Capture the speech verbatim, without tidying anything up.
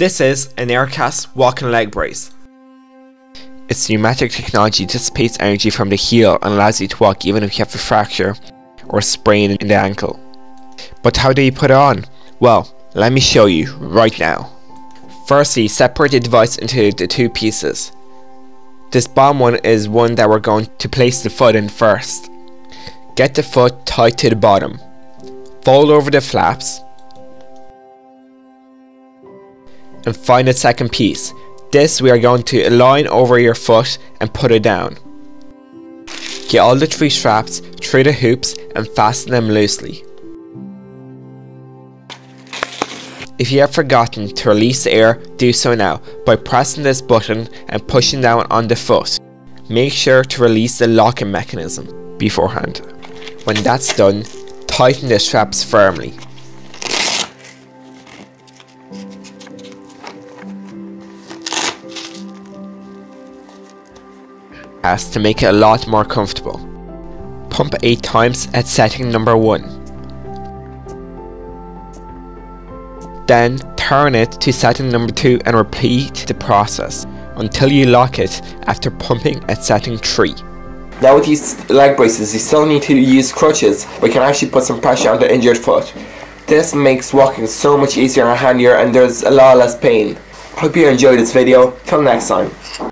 This is an AirCast walking leg brace. Its pneumatic technology dissipates energy from the heel and allows you to walk even if you have a fracture or a sprain in the ankle. But how do you put it on? Well, let me show you right now. Firstly, separate the device into the two pieces. This bottom one is one that we're going to place the foot in first. Get the foot tight to the bottom. Fold over the flaps. And find the second piece. This we are going to align over your foot and put it down. Get all the three straps through the hoops and fasten them loosely. If you have forgotten to release the air, do so now by pressing this button and pushing down on the foot. Make sure to release the locking mechanism beforehand. When that's done, tighten the straps firmly. As to make it a lot more comfortable. Pump eight times at setting number one. Then turn it to setting number two and repeat the process until you lock it after pumping at setting three. Now with these leg braces you still need to use crutches, but you can actually put some pressure on the injured foot. This makes walking so much easier and handier, and there's a lot less pain. Hope you enjoyed this video. Till next time.